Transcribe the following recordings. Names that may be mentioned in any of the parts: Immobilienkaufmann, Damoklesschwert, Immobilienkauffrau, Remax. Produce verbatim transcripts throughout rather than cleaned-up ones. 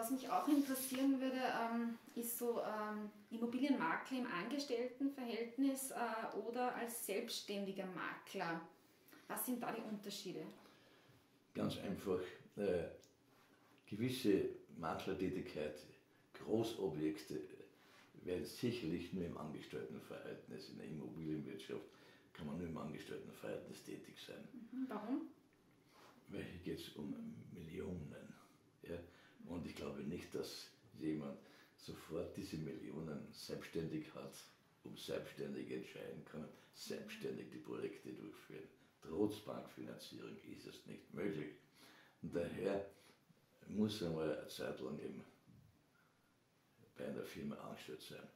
was mich auch interessieren würde, ähm, ist so ähm, Immobilienmakler im Angestelltenverhältnis äh, oder als selbstständiger Makler. Was sind da die Unterschiede? Ganz einfach. Äh, gewisse Maklertätigkeit, Großobjekte, werden sicherlich nur im Angestelltenverhältnis, in der Immobilienwirtschaft kann man nur im Angestelltenverhältnis tätig sein. Warum? Weil hier geht es um Millionen. Ja? Und ich glaube nicht, dass jemand sofort diese Millionen selbstständig hat, um selbstständig entscheiden kann, selbstständig die Projekte durchführen. Trotz Bankfinanzierung ist es nicht möglich. Und daher muss einmal eine Zeit lang eben bei einer Firma angestellt sein.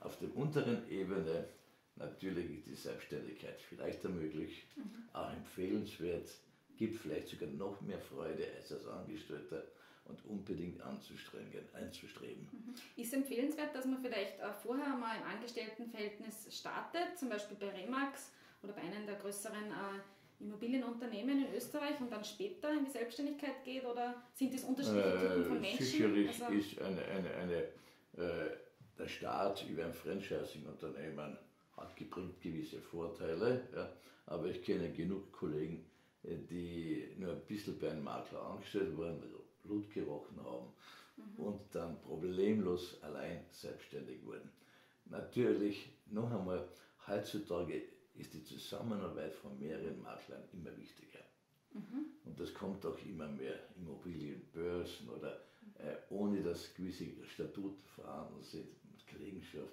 Auf der unteren Ebene natürlich ist die Selbstständigkeit vielleicht möglich, mhm. auch empfehlenswert, gibt vielleicht sogar noch mehr Freude als als Angestellter und unbedingt anzustrengen, einzustreben. Mhm. Ist empfehlenswert, dass man vielleicht vorher mal im Angestelltenverhältnis startet, zum Beispiel bei Remax oder bei einem der größeren äh, Immobilienunternehmen in Österreich und dann später in die Selbstständigkeit geht? Oder sind das unterschiedliche äh, Typen von Menschen? Sicherlich also ist eine, eine, eine, äh, der Staat über ein Franchising-Unternehmen hat gebringt gewisse Vorteile, ja, aber ich kenne genug Kollegen, die nur ein bisschen bei einem Makler angestellt waren, also Blut gerochen haben mhm. und dann problemlos allein selbstständig wurden. Natürlich, noch einmal, heutzutage ist die Zusammenarbeit von mehreren Maklern immer wichtiger. Mhm. Und das kommt auch immer mehr, Immobilienbörsen oder äh, ohne dass gewisse Statuten vorhanden sind, Kollegenschaft.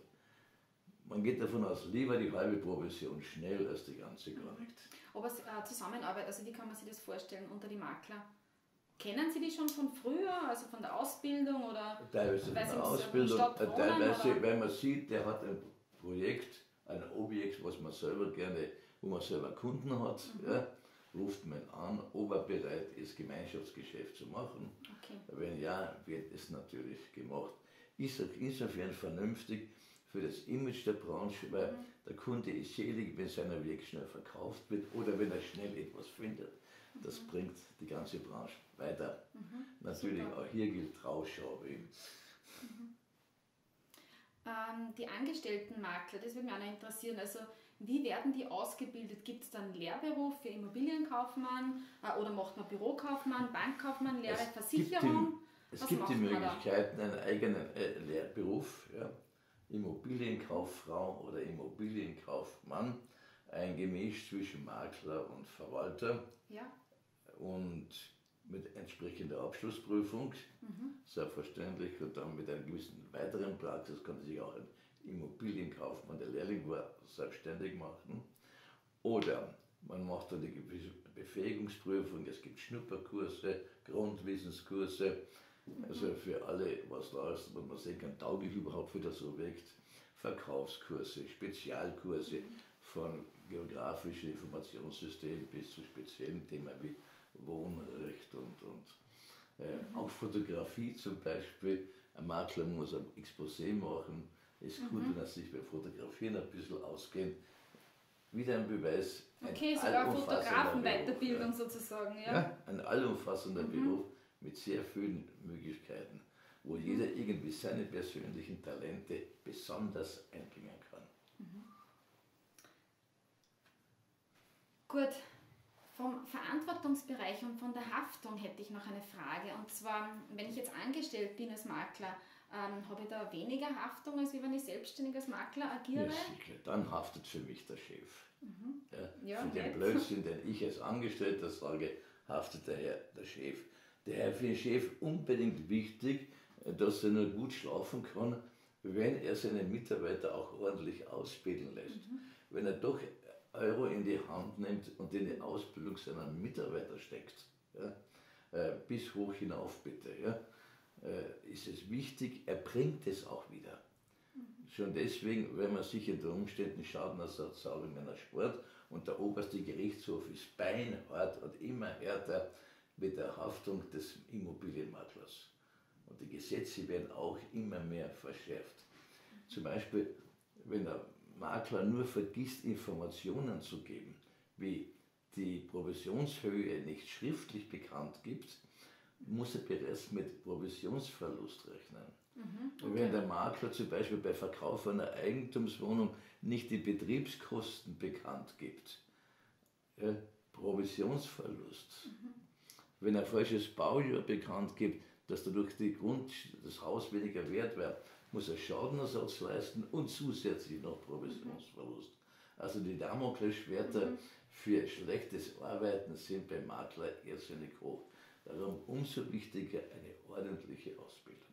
Man geht davon aus, lieber die halbe Provision schnell als die ganze gar nicht. Aber äh, Zusammenarbeit, also wie kann man sich das vorstellen unter die Makler? Kennen Sie die schon von früher, also von der Ausbildung oder? Teilweise von der Ausbildung, äh, teilweise, oder? Weil man sieht, der hat ein Projekt, ein Objekt, was man selber gerne, wo man selber Kunden hat, mhm. ja, ruft man an, ob er bereit ist, Gemeinschaftsgeschäft zu machen. Okay. Wenn ja, wird es natürlich gemacht. Ist insofern vernünftig für das Image der Branche, weil mhm. der Kunde ist selig, wenn sein Objekt schnell verkauft wird oder wenn er schnell etwas findet. Das mhm. bringt die ganze Branche weiter. Mhm. Natürlich Super. Auch hier gilt Rauschau eben. Mhm. Ähm, die Angestelltenmakler, das würde mich auch noch interessieren. Also wie werden die ausgebildet? Gibt es dann einen Lehrberuf für Immobilienkaufmann äh, oder macht man Bürokaufmann, Bankkaufmann, Lehre, es Versicherung? Gibt die, es Was gibt die Möglichkeit, einen eigenen äh, Lehrberuf. Ja. Immobilienkauffrau oder Immobilienkaufmann, ein Gemisch zwischen Makler und Verwalter ja. und mit entsprechender Abschlussprüfung, mhm. selbstverständlich, und dann mit einer gewissen weiteren Praxis kann sich auch ein Immobilienkaufmann, der Lehrling war, selbstständig machen. Oder man macht eine gewisse Befähigungsprüfung, es gibt Schnupperkurse, Grundwissenskurse, also für alle, was da ist, was man sehen kann, tauglich überhaupt für das Objekt, Verkaufskurse, Spezialkurse, von geografischen Informationssystemen bis zu speziellen Themen wie Wohnrecht und, und äh, mhm. auch Fotografie zum Beispiel. Ein Makler muss ein Exposé machen, ist gut, mhm. wenn er sich beim Fotografieren ein bisschen auskennt. Wieder ein Beweis. Ein okay, sogar Fotografen-Weiterbildung sozusagen. Ja. Ja, ein allumfassender mhm. Beruf. Mit sehr vielen Möglichkeiten, wo mhm. jeder irgendwie seine persönlichen Talente besonders einbringen kann. Mhm. Gut, vom Verantwortungsbereich und von der Haftung hätte ich noch eine Frage. Und zwar, wenn ich jetzt angestellt bin als Makler, ähm, habe ich da weniger Haftung, als wenn ich selbstständig als Makler agiere? Ja, sicher. Dann haftet für mich der Chef. Mhm. Ja, ja, für den Blödsinn, den ich als Angestellter sage, haftet daher der Chef. Daher ist für den Chef unbedingt wichtig, dass er nur gut schlafen kann, wenn er seine Mitarbeiter auch ordentlich ausbilden lässt. Mhm. Wenn er doch Euro in die Hand nimmt und in die Ausbildung seiner Mitarbeiter steckt, ja, bis hoch hinauf bitte, ja, ist es wichtig, er bringt es auch wieder. Mhm. Schon deswegen, wenn man sich unter Umständen Schadenersatzzahlungen erspart und der oberste Gerichtshof ist beinhart und immer härter, mit der Haftung des Immobilienmaklers. Und die Gesetze werden auch immer mehr verschärft. Zum Beispiel, wenn der Makler nur vergisst, Informationen zu geben, wie die Provisionshöhe nicht schriftlich bekannt gibt musste bereits mit Provisionsverlust rechnen. Mhm, okay. Wenn der Makler zum Beispiel bei Verkauf einer Eigentumswohnung nicht die Betriebskosten bekannt gibt, ja, Provisionsverlust. Mhm. Wenn er falsches Baujahr bekannt gibt, dass dadurch die Grund, das Haus weniger wert wird, muss er Schadenersatz leisten und zusätzlich noch Provisionsverlust. Mhm. Also die Damoklesschwerter mhm. für schlechtes Arbeiten sind beim Makler irrsinnig hoch. Darum umso wichtiger eine ordentliche Ausbildung.